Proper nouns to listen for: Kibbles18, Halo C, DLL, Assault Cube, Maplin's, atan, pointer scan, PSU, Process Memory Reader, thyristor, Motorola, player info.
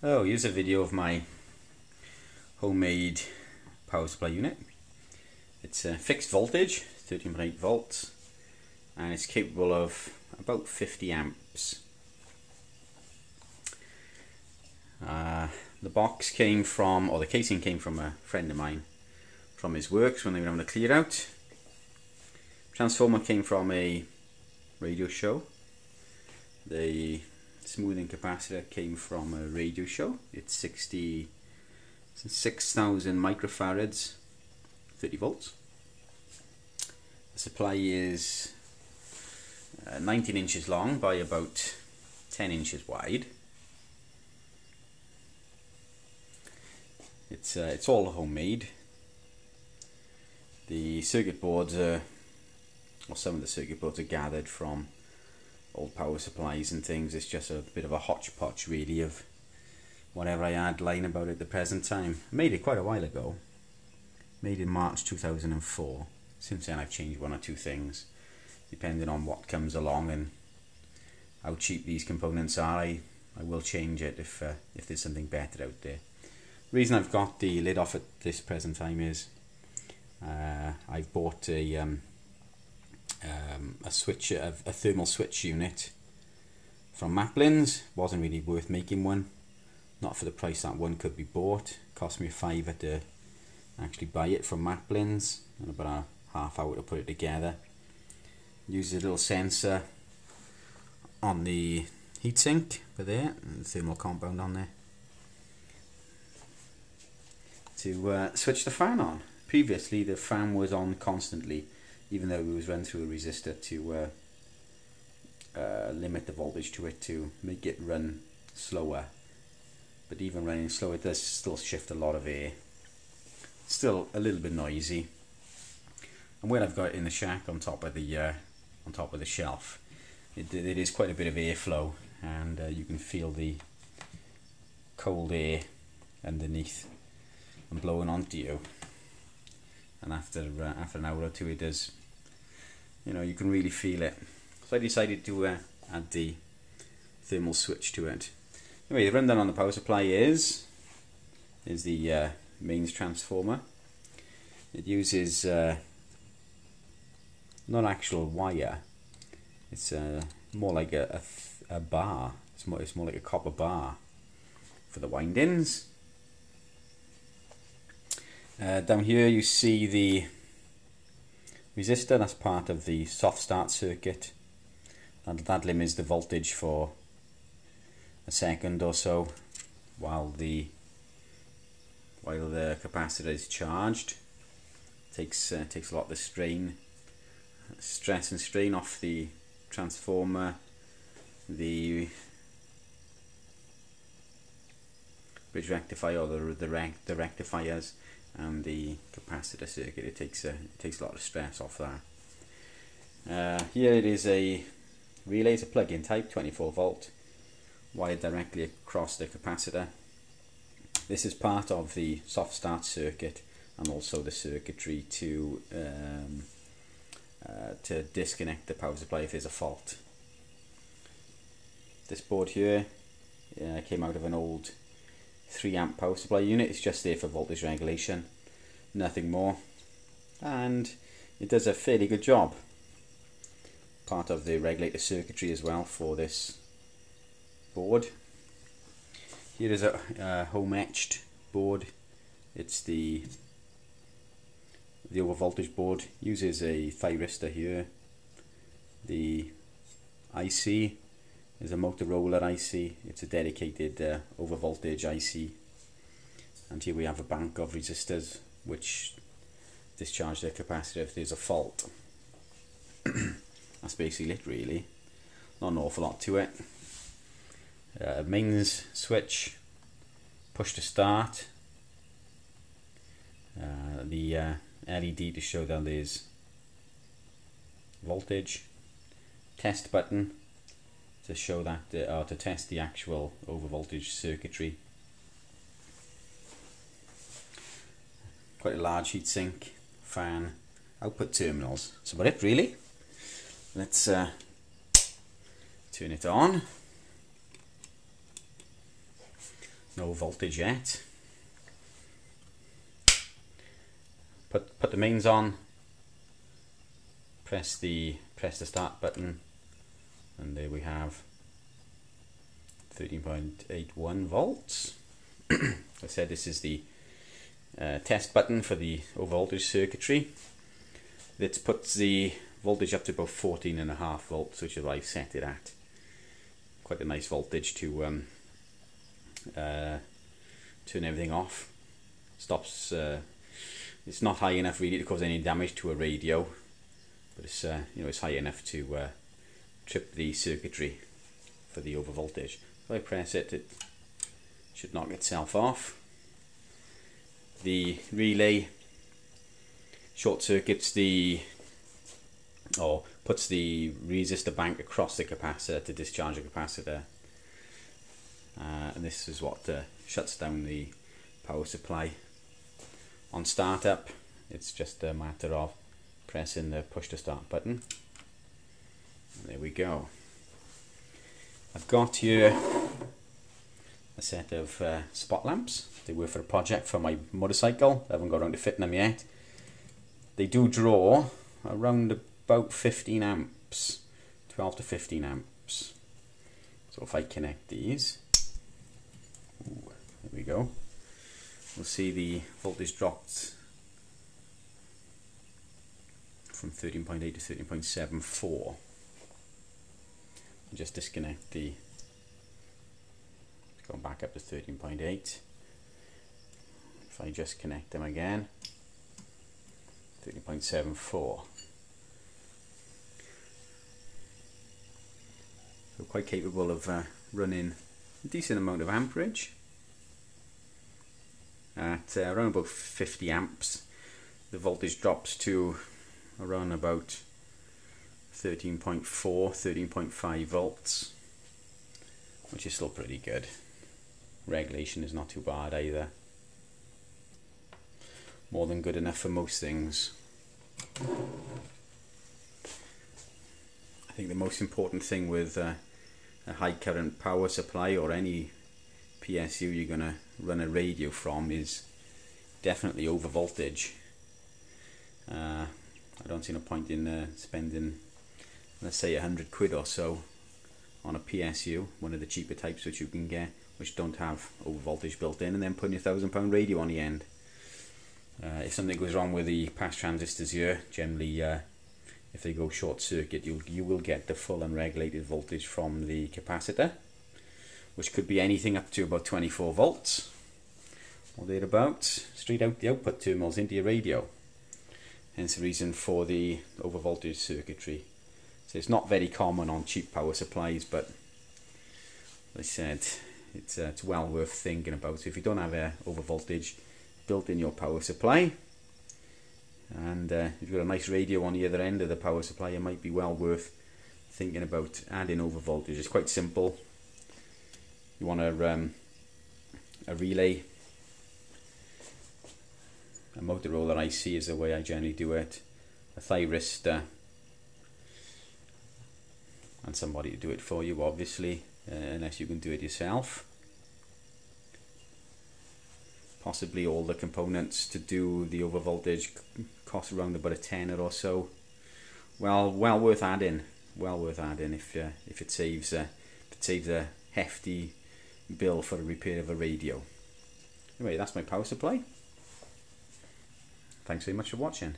Oh, here's a video of my homemade power supply unit. It's a fixed voltage, 13.8 volts, and it's capable of about 50 amps. The casing came from a friend of mine from his works when they were having a clear out. Transformer came from a radio show. The smoothing capacitor came from a radio show. It's 6,000 microfarads, 30 volts. The supply is 19 inches long by about 10 inches wide. It's all homemade. The circuit boards are, or some of the circuit boards are gathered from old power supplies and things. It's just a bit of a hodgepodge really of whatever I had lying about at the present time. I made it quite a while ago. Made in March 2004. Since then I've changed one or two things depending on what comes along and how cheap these components are. I will change it if there's something better out there. The reason I've got the lid off at this present time is I've bought a thermal switch unit from Maplin's. Wasn't really worth making one, not for the price that one could be bought. It cost me a fiver to actually buy it from Maplin's and about a half hour to put it together. Use a little sensor on the heatsink for there and the thermal compound on there to switch the fan on. Previously the fan was on constantly, even though it was run through a resistor to limit the voltage to it, to make it run slower. But even running slow, it does still shift a lot of air. Still a little bit noisy. And when I've got it in the shack on top of the shelf, it is quite a bit of airflow, and you can feel the cold air underneath and blowing onto you. And after an hour or two, it does. You know, you can really feel it. So I decided to add the thermal switch to it. Anyway, the rundown on the power supply is the mains transformer. It uses not actual wire. It's more like a bar. It's more like a copper bar for the windings. Down here you see the resistor. That's part of the soft start circuit, and that limits the voltage for a second or so while the capacitor is charged. Takes a lot of the stress and strain off the transformer, the bridge rectifier, or the rectifiers, and the capacitor circuit. It takes a lot of stress off that. Here it is, a relay. It's a plug-in type, 24 volt, wired directly across the capacitor. This is part of the soft start circuit, and also the circuitry to disconnect the power supply if there's a fault. This board here came out of an old 3-amp power supply unit. It's just there for voltage regulation, nothing more, and it does a fairly good job. Part of the regulator circuitry as well for this board. Here is a home etched board. It's the over voltage board. Uses a thyristor here. The IC is a Motorola IC. It's a dedicated over voltage IC, and here we have a bank of resistors which discharge their capacitor if there's a fault. That's basically it really, not an awful lot to it. Mains switch, push to start, the LED to show that there's voltage, test button to show that, or to test the actual overvoltage circuitry. Quite a large heatsink, fan, output terminals. That's about it really. Let's turn it on. No voltage yet. Put the mains on. Press the start button, and there we have 13.81 volts. I said this is the test button for the voltage circuitry. Let's put the voltage up to about 14.5 volts, which is what I've set it at. Quite a nice voltage to turn everything off. Stops. It's not high enough really to cause any damage to a radio, but it's you know, it's high enough to trip the circuitry for the over voltage. If I press it, it should knock itself off. The relay short circuits the, or puts the resistor bank across the capacitor to discharge the capacitor, and this is what shuts down the power supply. On startup, it's just a matter of pressing the push to start button. And there we go. I've got here a set of spot lamps. They were for a project for my motorcycle. I haven't got around to fitting them yet. They do draw around about 15 amps, 12 to 15 amps. So if I connect these, ooh, there we go. We'll see the voltage dropped from 13.8 to 13.74. Just disconnect the, go back up to 13.8. If I just connect them again, 13.74. So quite capable of running a decent amount of amperage. At around about 50 amps, the voltage drops to around about 13.4, 13.5 volts, which is still pretty good. Regulation is not too bad either. More than good enough for most things. I think the most important thing with a high current power supply or any PSU you're going to run a radio from is definitely over voltage. I don't see no point in spending, let's say, £100 or so on a PSU, one of the cheaper types which you can get, which don't have over voltage built in, and then putting a £1,000 radio on the end. If something goes wrong with the pass transistors here, generally if they go short circuit, you will get the full unregulated voltage from the capacitor, which could be anything up to about 24 volts or thereabouts, straight out the output terminals into your radio. Hence the reason for the overvoltage circuitry. So it's not very common on cheap power supplies, but as I said, it's well worth thinking about. So if you don't have a overvoltage built in your power supply, and if you've got a nice radio on the other end of the power supply, it might be well worth thinking about adding overvoltage. It's quite simple. You want a relay. A Motorola IC is the way I generally do it. A thyristor, and somebody to do it for you, obviously, unless you can do it yourself. Possibly all the components to do the overvoltage cost around about a tenner or so. Well worth adding. Well worth adding if it saves a hefty bill for the repair of a radio. Anyway, that's my power supply. Thanks very much for watching.